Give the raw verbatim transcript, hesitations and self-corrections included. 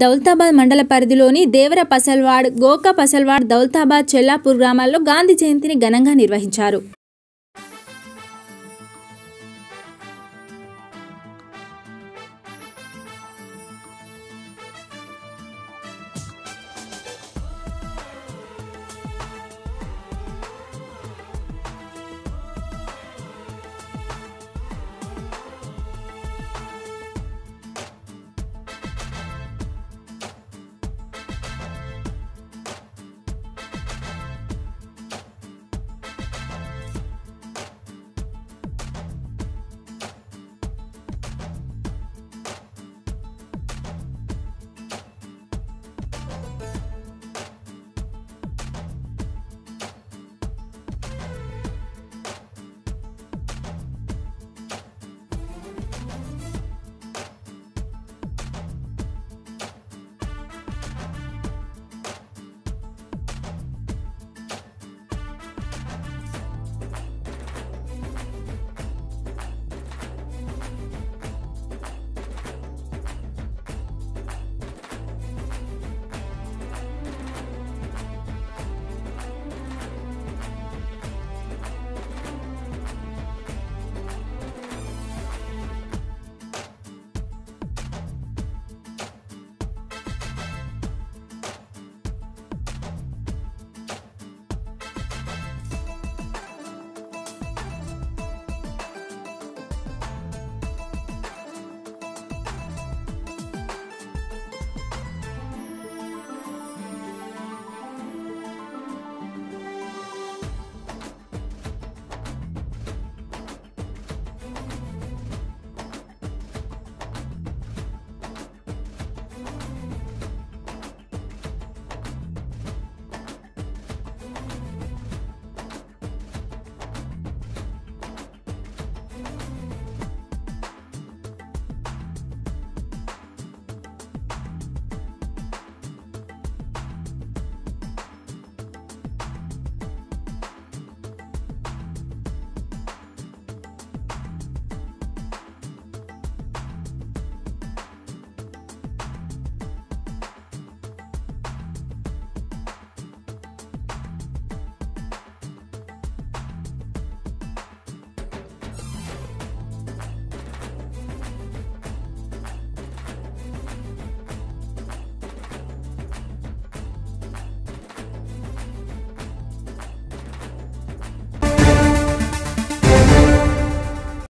దౌల్తాబాద్ మండల పరిధిలోని దేవరపసల్వాధ్, గోకావసల్వాద్, దౌల్తాబాద్, చెల్లాపూర్ గ్రామాల్లో గాంధీ జయంతిని ఘనంగా నిర్వహించారు.